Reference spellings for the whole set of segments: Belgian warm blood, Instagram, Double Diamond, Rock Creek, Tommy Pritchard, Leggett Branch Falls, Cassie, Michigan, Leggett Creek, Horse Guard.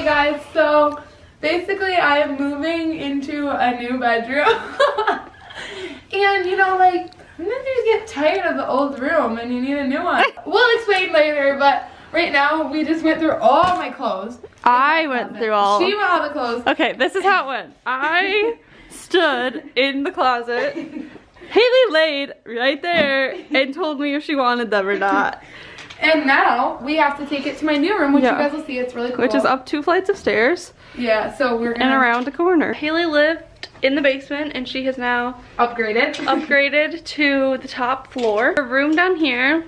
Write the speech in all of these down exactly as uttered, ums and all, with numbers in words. Hey guys, so basically I am moving into a new bedroom and you know, like, sometimes you just get tired of the old room and you need a new one. We'll explain later, but right now we just went through all my clothes. I went through all. She went all the clothes. Okay, this is how it went. I stood in the closet. Haley laid right there and told me if she wanted them or not. And now we have to take it to my new room, which yeah. you guys will see. It's really cool. Which is up two flights of stairs. Yeah, so we're gonna... And around a corner. Haley lived in the basement and she has now... Upgraded. upgraded to the top floor. Her room down here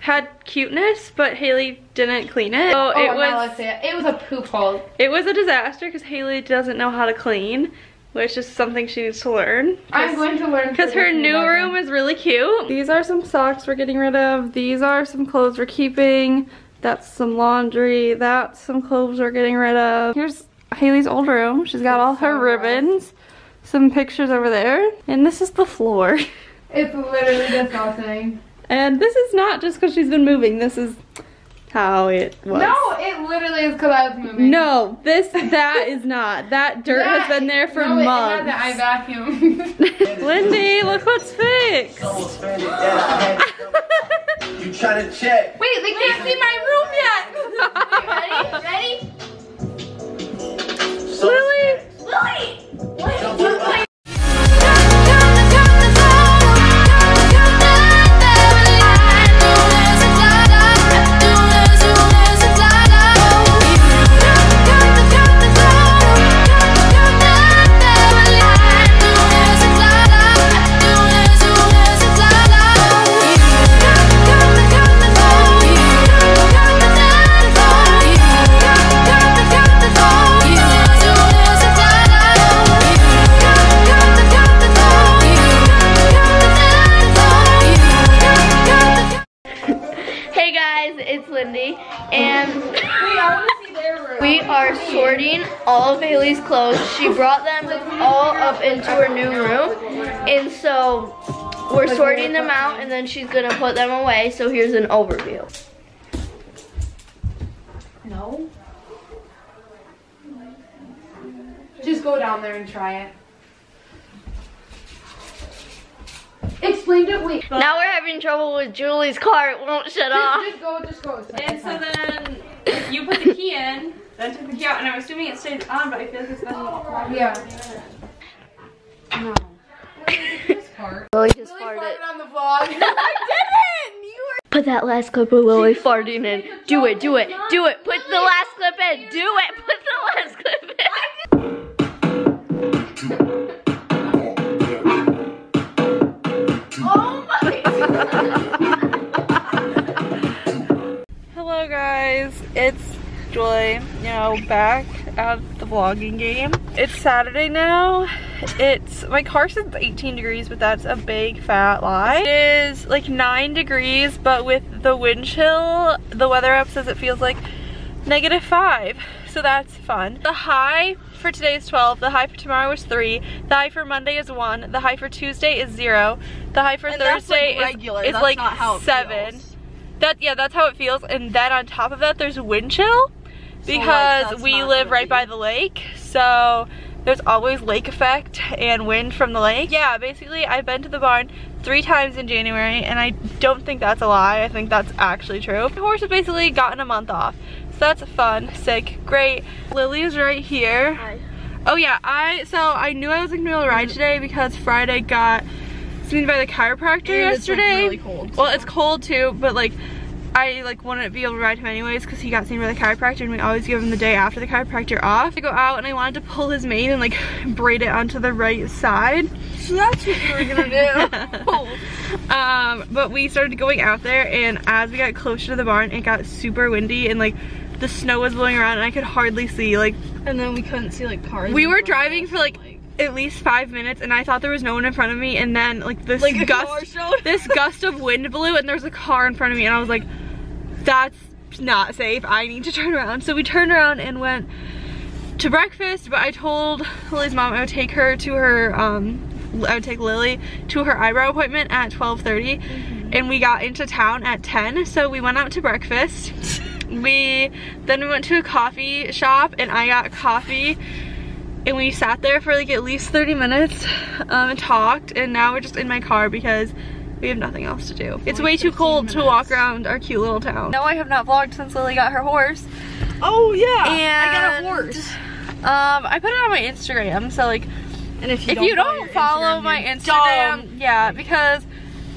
had cuteness, but Haley didn't clean it. So oh, it was, it. it was a poop hole. It was a disaster because Haley doesn't know how to clean, which is something she needs to learn. I'm going to learn. Because her new room is really cute. These are some socks we're getting rid of. These are some clothes we're keeping. That's some laundry. That's some clothes we're getting rid of. Here's Haley's old room. She's got all her ribbons. Some pictures over there. And this is the floor. It's literally disgusting. And this is not just because she's been moving. This is how it was. No, it literally is because I was moving. No, this, that is not. That dirt that, has been there for no, months. No, it had that I vacuumed. Lindy, look what's fixed. You trying to check. Wait, they can't see my room yet. Wait, ready? Ready? So Lily? Lily! What? Lily. All of Haley's clothes. She brought them all up into her new room, and so we're sorting them out and then she's gonna put them away. So here's an overview. No. Just go down there and try it. Explained it weak. Now we're having trouble with Julie's car. It won't shut off. Just go, just go. And so then you put the key in. Then took the key out, and I'm assuming it stayed on, but I feel like it's been oh, yeah. No. Just fart. Lily just Lily farted. farted on the vlog. I didn't. You were. Put that last clip of Lily farting in. Do it. Do it. Do it. Put the last clip in. Do it. Put the last clip in. Oh my. Hello guys. It's Julie, you know, back at the vlogging game. It's Saturday now. It's, my car says eighteen degrees, but that's a big fat lie. It is like nine degrees, but with the wind chill, the weather app says it feels like negative five. So that's fun. The high for today is twelve. The high for tomorrow is three. The high for Monday is one. The high for Tuesday is zero. The high for and Thursday like is, is like seven. Feels. That, yeah, that's how it feels. And then on top of that, there's wind chill. Because so, like, we live right by the lake, so there's always lake effect and wind from the lake. Yeah, basically I've been to the barn three times in January, and I don't think that's a lie. I think that's actually true. The horse has basically gotten a month off, so that's fun, sick, great. Lily's right here. Hi. Oh yeah, I so I knew I was gonna be able to ride today because Friday got seen by the chiropractor and yesterday. It's like really cold. Well, it's cold too, but like. I like wouldn't be able to ride him anyways because he got seen by the chiropractor, and we always give him the day after the chiropractor off. I go out and I wanted to pull his mane and like braid it onto the right side. So that's what we were gonna do. Oh. Um, but we started going out there, and as we got closer to the barn, it got super windy and like the snow was blowing around, and I could hardly see. Like, and then we couldn't see like cars. We were driving for like. at least five minutes, and I thought there was no one in front of me, and then like this like gust this gust of wind blew and there was a car in front of me, and I was like, that's not safe, I need to turn around. So we turned around and went to breakfast, but I told Lily's mom I would take her to her um I would take Lily to her eyebrow appointment at twelve thirty, mm-hmm. and we got into town at ten, so we went out to breakfast. we then we went to a coffee shop and I got coffee and we sat there for like at least thirty minutes um, and talked, and now we're just in my car because we have nothing else to do. It's way too cold minutes. to walk around our cute little town. No, I have not vlogged since Lily got her horse. Oh yeah, and I got a horse. Um, I put it on my Instagram, so like, and if you if don't, you don't follow Instagram, my Instagram, dumb. yeah, because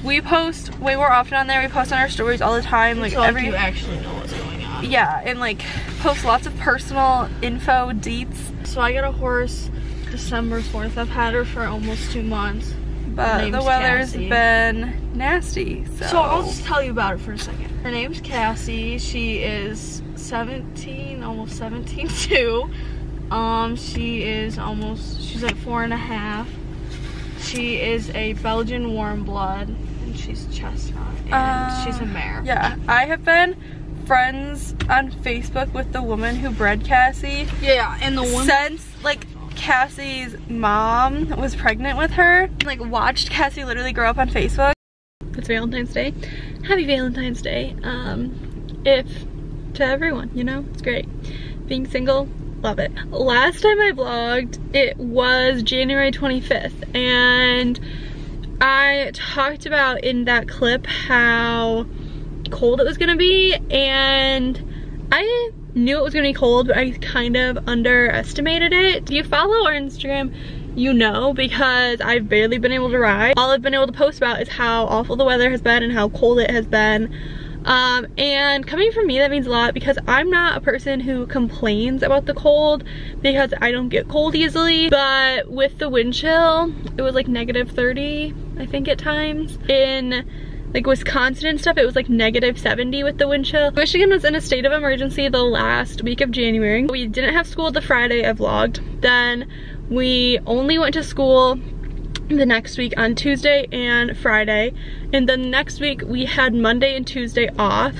we post way more often on there. We post on our stories all the time, like so every. You actually know what's going on. Yeah, and like post lots of personal info, deets. So I got a horse December fourth. I've had her for almost two months. But the weather's Cassie. been nasty, so. so I'll just tell you about her for a second. Her name's Cassie. She is seventeen, almost seventeen too. Um, she is almost, she's like four and a half. She is a Belgian warm blood, and she's chestnut, and uh, she's a mare. Yeah, I have been friends on Facebook with the woman who bred Cassie. Yeah, and the woman since like. Cassie's mom was pregnant with her. Like watched Cassie literally grow up on Facebook. It's Valentine's Day. Happy Valentine's Day. Um, if to everyone, you know, it's great. Being single, love it. Last time I vlogged, it was January twenty-fifth, and I talked about in that clip how cold it was gonna be, and I knew it was gonna be cold, but I kind of underestimated it. If you follow our Instagram, you know, because I've barely been able to ride. All I've been able to post about is how awful the weather has been and how cold it has been. Um, and coming from me, that means a lot because I'm not a person who complains about the cold because I don't get cold easily. But with the wind chill, it was like negative thirty, I think at times. In like Wisconsin and stuff, it was like negative seventy with the wind chill. Michigan was in a state of emergency the last week of January. We didn't have school the Friday I vlogged. Then we only went to school the next week on Tuesday and Friday. And then next week we had Monday and Tuesday off.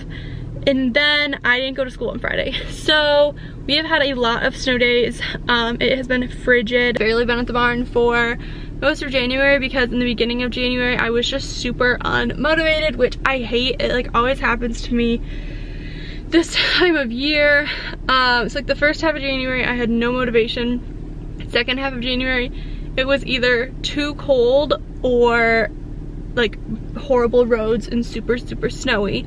And then I didn't go to school on Friday. So we have had a lot of snow days. Um, it has been frigid. Barely been at the barn for most of January because in the beginning of January I was just super unmotivated, which I hate. It like always happens to me this time of year. Um, so like the first half of January I had no motivation. Second half of January it was either too cold or like horrible roads and super super snowy.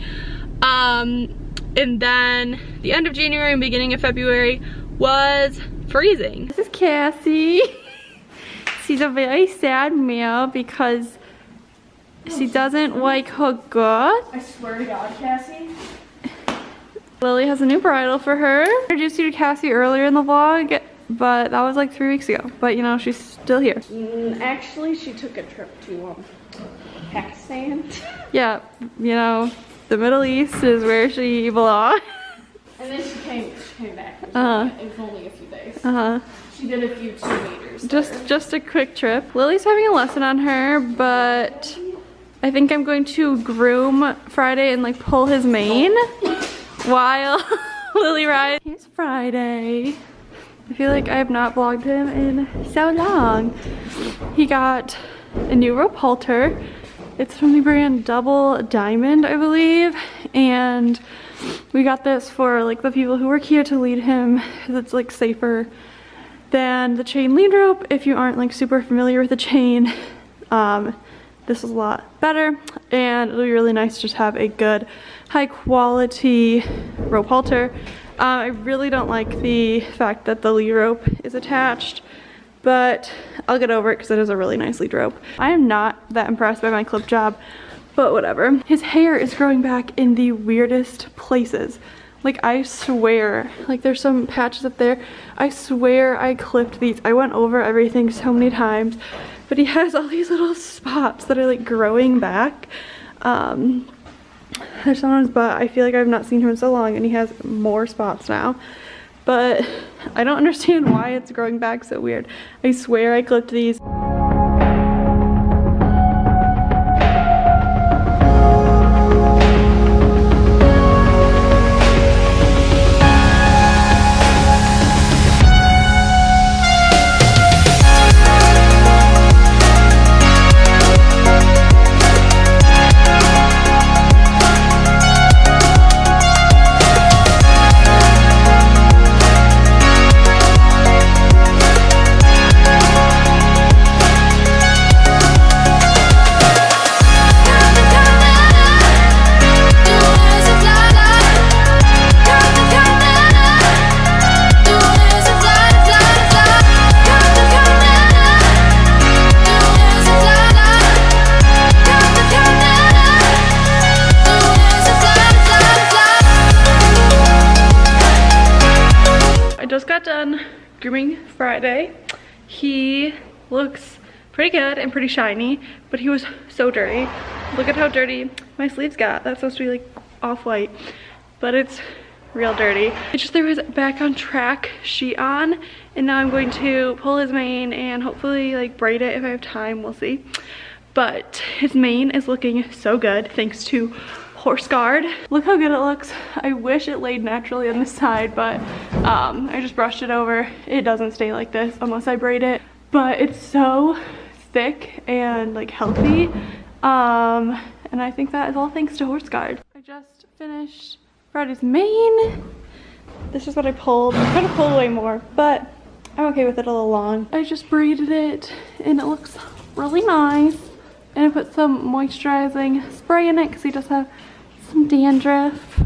Um, and then the end of January and beginning of February was freezing. This is Cassie. She's a very sad male because she doesn't like her gut. I swear to God, Cassie. Lily has a new bridle for her. I introduced you to Cassie earlier in the vlog, but that was like three weeks ago. But you know, she's still here. Actually, she took a trip to um, Pakistan. Yeah, you know, the Middle East is where she belongs. And then she came, she came back. Uh-huh. It was only a few days. Uh-huh. She did a few two meters. Just there. just a quick trip. Lily's having a lesson on her, but I think I'm going to groom Friday and like pull his mane while Lily rides. Here's Friday. I feel like I have not vlogged him in so long. He got a new rope halter. It's from the brand Double Diamond, I believe, and we got this for like the people who work here to lead him because it's like safer than the chain lead rope. If you aren't like super familiar with the chain, um, this is a lot better, and it'll be really nice to just have a good high quality rope halter. Um, I really don't like the fact that the lead rope is attached, but I'll get over it because it is a really nice lead rope. I am not that impressed by my clip job, but whatever. His hair is growing back in the weirdest places. Like I swear, like there's some patches up there. I swear I clipped these. I went over everything so many times, but he has all these little spots that are like growing back. Um, there's some on his butt. I feel like I've not seen him in so long and he has more spots now, but I don't understand why it's growing back so weird. I swear I clipped these. grooming Friday. He looks pretty good and pretty shiny, but he was so dirty. Look at how dirty my sleeves got. That's supposed to be like off-white, but it's real dirty. I just threw his back on track sheet on, and now I'm going to pull his mane and hopefully like braid it if I have time. We'll see. But his mane is looking so good thanks to Horse Guard. Look how good it looks. I wish it laid naturally on the side, but um, I just brushed it over. It doesn't stay like this unless I braid it. But it's so thick and like healthy. Um, and I think that is all thanks to Horse Guard. I just finished Friday's mane. This is what I pulled. I'm trying to pull away more, but I'm okay with it a little long. I just braided it and it looks really nice. And I put some moisturizing spray in it because he does have some dandruff.